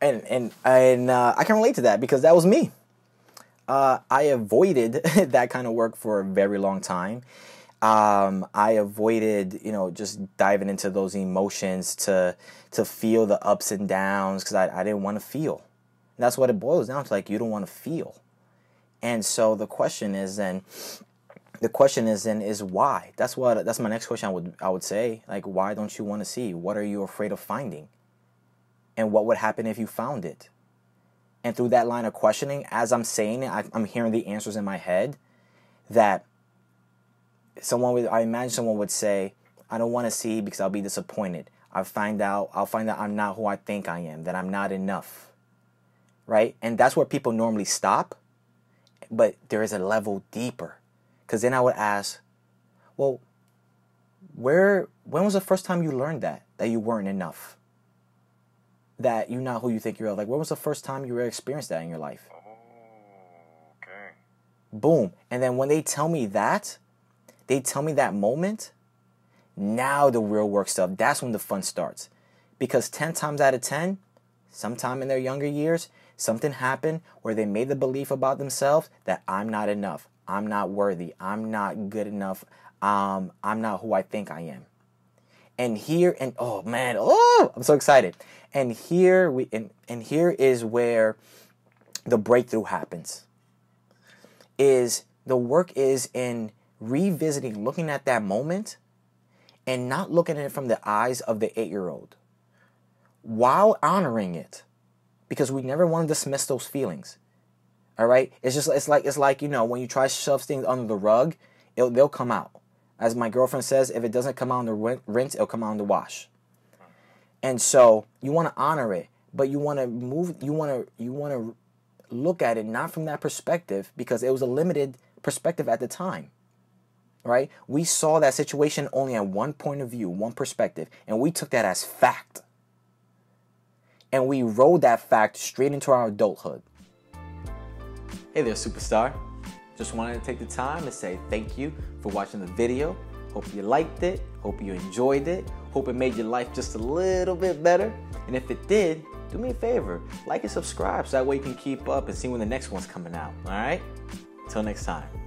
And I can relate to that because that was me. I avoided that kind of work for a very long time. I avoided, just diving into those emotions to feel the ups and downs because I didn't want to feel. And that's what it boils down to. Like, you don't want to feel. And so the question is then, is why? That's my next question. I would say, like, why don't you want to see? What are you afraid of finding? And what would happen if you found it? And through that line of questioning, as I'm saying it, I'm hearing the answers in my head that I imagine someone would say, I don't want to see because I'll be disappointed. I'll find out I'm not who I think I am, that I'm not enough. Right? And that's where people normally stop. But there is a level deeper. Because then I would ask, well, when was the first time you learned that you weren't enough? That you're not who you think you are? Like, when was the first time you ever experienced that in your life? Oh, okay. Boom. And then when they tell me that moment, now the real work stuff, that's when the fun starts. Because 10 times out of 10, sometime in their younger years, something happened where they made the belief about themselves that I'm not enough. I'm not worthy. I'm not good enough. I'm not who I think I am. And I'm so excited. And here is where the breakthrough happens. Is the work is in revisiting, looking at that moment, and not looking at it from the eyes of the 8-year-old, while honoring it, because we never want to dismiss those feelings. All right, it's like when you try to shove things under the rug, they'll come out. As my girlfriend says, if it doesn't come out in the rinse, it'll come out in the wash. And so you want to honor it, but you want to look at it not from that perspective because it was a limited perspective at the time. Right? We saw that situation only at one point of view, one perspective, and we took that as fact. And we rode that fact straight into our adulthood. Hey there, superstar. Just wanted to take the time to say thank you for watching the video. Hope you liked it. Hope you enjoyed it. Hope it made your life just a little bit better. And if it did, do me a favor. Like and subscribe so that way you can keep up and see when the next one's coming out. All right? Till next time.